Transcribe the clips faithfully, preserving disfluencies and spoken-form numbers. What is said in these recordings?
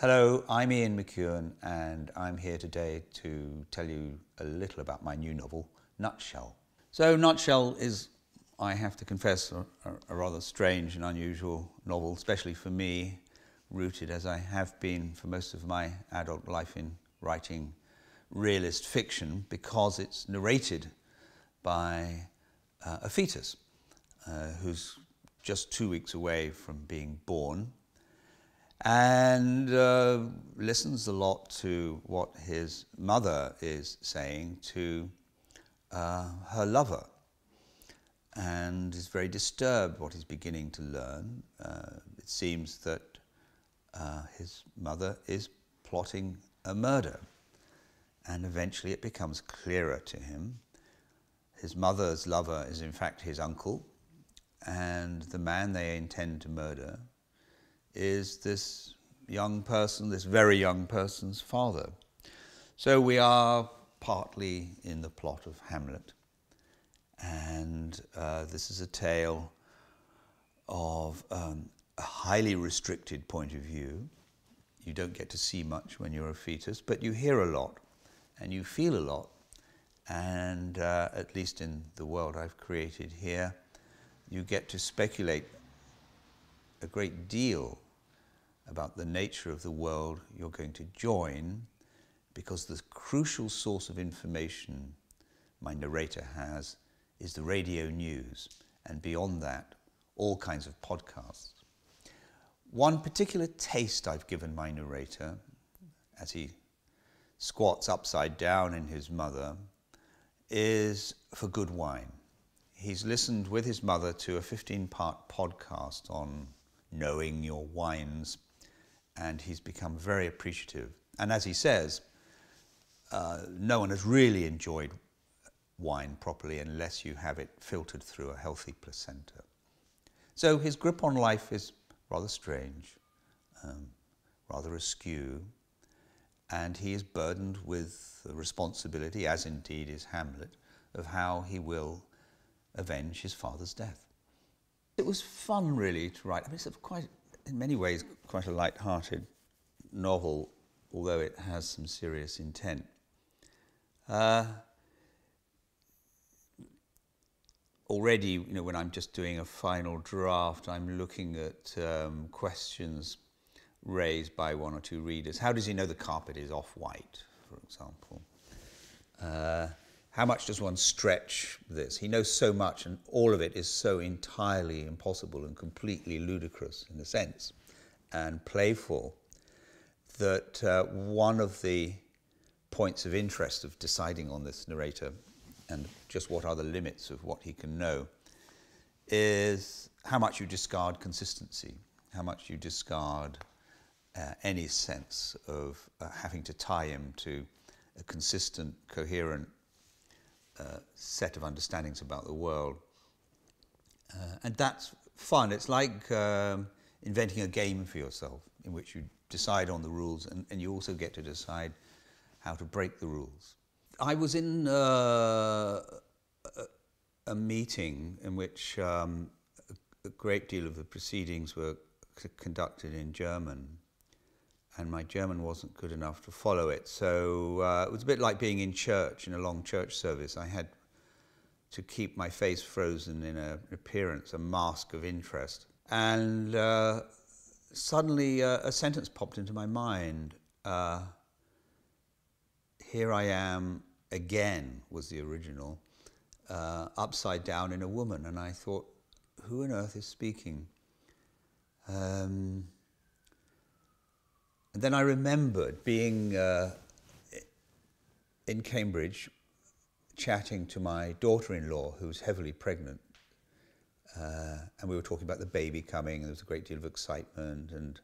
Hello, I'm Ian McEwan and I'm here today to tell you a little about my new novel, Nutshell. So Nutshell is, I have to confess, a, a rather strange and unusual novel, especially for me, rooted as I have been for most of my adult life in writing realist fiction, because it's narrated by uh, a fetus uh, who's just two weeks away from being born, and uh, listens a lot to what his mother is saying to uh, her lover, and is very disturbed what he's beginning to learn. Uh, it seems that uh, his mother is plotting a murder, and eventually it becomes clearer to him. His mother's lover is in fact his uncle, and the man they intend to murder is this young person, this very young person's father. So we are partly in the plot of Hamlet, and uh, this is a tale of um, a highly restricted point of view. You don't get to see much when you're a fetus, but you hear a lot and you feel a lot, and uh, at least in the world I've created here, you get to speculate a great deal about the nature of the world you're going to join, because the crucial source of information my narrator has is the radio news, and beyond that, all kinds of podcasts. One particular taste I've given my narrator, as he squats upside down in his mother, is for good wine. He's listened with his mother to a fifteen part podcast on knowing your wines, and he's become very appreciative. And as he says, uh, no one has really enjoyed wine properly unless you have it filtered through a healthy placenta. So his grip on life is rather strange, um, rather askew, and he is burdened with the responsibility, as indeed is Hamlet, of how he will avenge his father's death. It was fun, really, to write. I mean, it's quite, in many ways, quite a light-hearted novel, although it has some serious intent. Uh, already, you know, when I'm just doing a final draft, I'm looking at um, questions raised by one or two readers. How does he know the carpet is off-white, for example? Uh, How much does one stretch this? He knows so much, and all of it is so entirely impossible and completely ludicrous, in a sense, and playful, that uh, one of the points of interest of deciding on this narrator and just what are the limits of what he can know is how much you discard consistency, how much you discard uh, any sense of uh, having to tie him to a consistent, coherent, Uh, set of understandings about the world. Uh, and that's fun. It's like um, inventing a game for yourself in which you decide on the rules, and, and you also get to decide how to break the rules. I was in uh, a, a meeting in which um, a, a great deal of the proceedings were conducted in German, and my German wasn't good enough to follow it. So uh, it was a bit like being in church, in a long church service. I had to keep my face frozen in an appearance, a mask of interest. And uh, suddenly uh, a sentence popped into my mind. Uh, here I am again, was the original, uh, upside down in a woman. And I thought, who on earth is speaking? Um, And then I remembered being uh, in Cambridge, chatting to my daughter-in-law, who was heavily pregnant, uh, and we were talking about the baby coming, and there was a great deal of excitement, and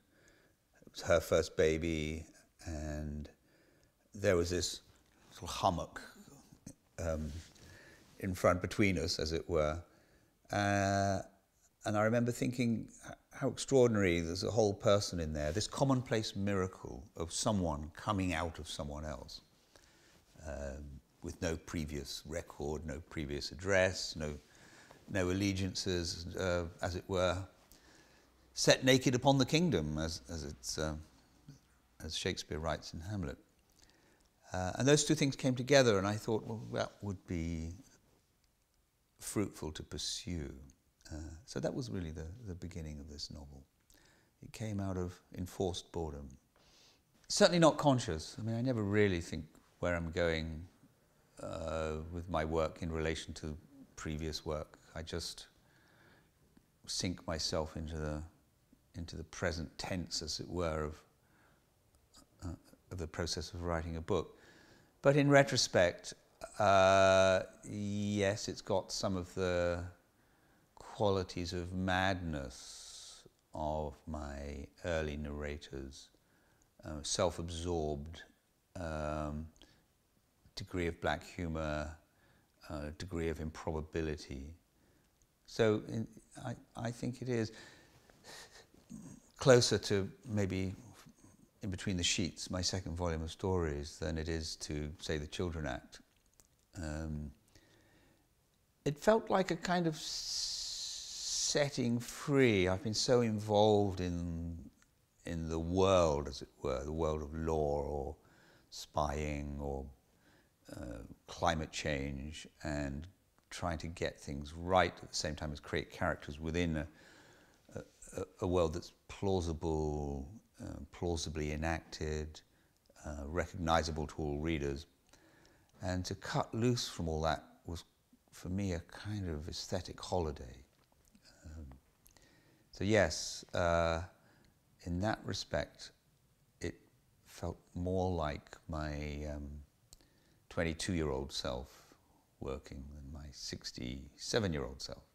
it was her first baby, and there was this sort of hummock um, in front between us, as it were. Uh, and I remember thinking, how extraordinary, there's a whole person in there, this commonplace miracle of someone coming out of someone else, um, with no previous record, no previous address, no, no allegiances, uh, as it were, set naked upon the kingdom, as, as it's uh, as Shakespeare writes in Hamlet. Uh, and those two things came together, and I thought, well, that would be fruitful to pursue. Uh, so that was really the, the beginning of this novel. It came out of enforced boredom. Certainly not conscious. I mean, I never really think where I'm going uh, with my work in relation to previous work. I just sink myself into the into the present tense, as it were, of, uh, of the process of writing a book. But in retrospect, uh, yes, it's got some of the qualities of madness of my early narrators, uh, self-absorbed, um, degree of black humour, uh, degree of improbability. So in, I, I think it is closer to maybe In Between the Sheets, my second volume of stories, than it is to, say, The Children Act. Um, it felt like a kind of setting free. I've been so involved in, in the world, as it were, the world of law or spying or uh, climate change, and trying to get things right at the same time as create characters within a, a, a world that's plausible, uh, plausibly enacted, uh, recognisable to all readers. And to cut loose from all that was, for me, a kind of aesthetic holiday. Um, so yes, uh, in that respect, it felt more like my twenty-two-year-old um, self working than my sixty-seven-year-old self.